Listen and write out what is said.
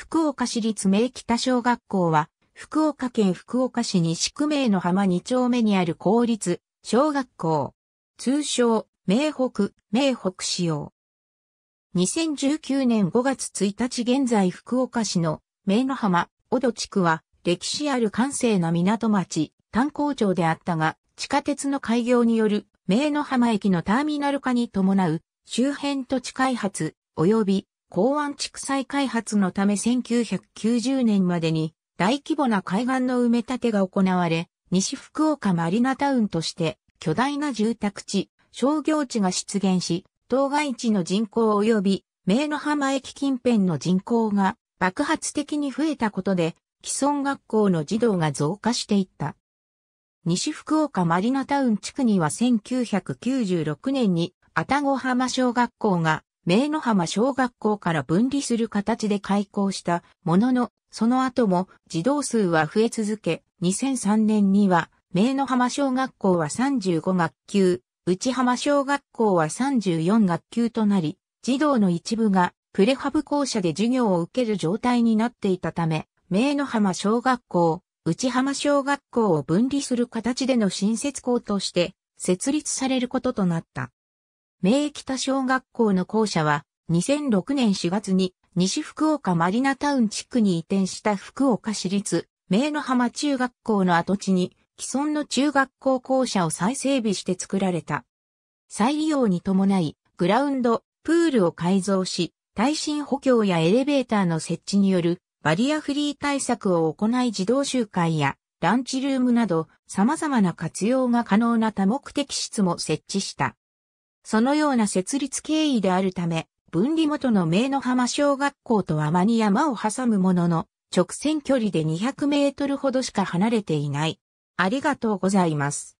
福岡市立名北小学校は、福岡県福岡市西区名の浜2丁目にある公立小学校。通称、名北使用。2019年5月1日現在福岡市の名の浜、小戸地区は歴史ある閑静な港町、炭工町であったが、地下鉄の開業による名の浜駅のターミナル化に伴う周辺土地開発及び港湾地区再開発のため1990年までに大規模な海岸の埋め立てが行われ、西福岡マリナタウンとして巨大な住宅地、商業地が出現し、当該地の人口及び名の浜駅近辺の人口が爆発的に増えたことで既存学校の児童が増加していった。西福岡マリナタウン地区には1996年に愛宕浜小学校が名の浜小学校から分離する形で開校したものの、その後も児童数は増え続け、2003年には名の浜小学校は35学級、内浜小学校は34学級となり、児童の一部がプレハブ校舎で授業を受ける状態になっていたため、名の浜小学校、内浜小学校を分離する形での新設校として設立されることとなった。名北小学校の校舎は2006年4月に西福岡マリナタウン地区に移転した福岡市立名の浜中学校の跡地に既存の中学校校舎を再整備して作られた。再利用に伴い、グラウンド、プールを改造し、耐震補強やエレベーターの設置によるバリアフリー対策を行い児童集会やランチルームなど様々な活用が可能な多目的室も設置した。そのような設立経緯であるため、分離元の名の浜小学校とは間に山を挟むものの、直線距離で200メートルほどしか離れていない。ありがとうございます。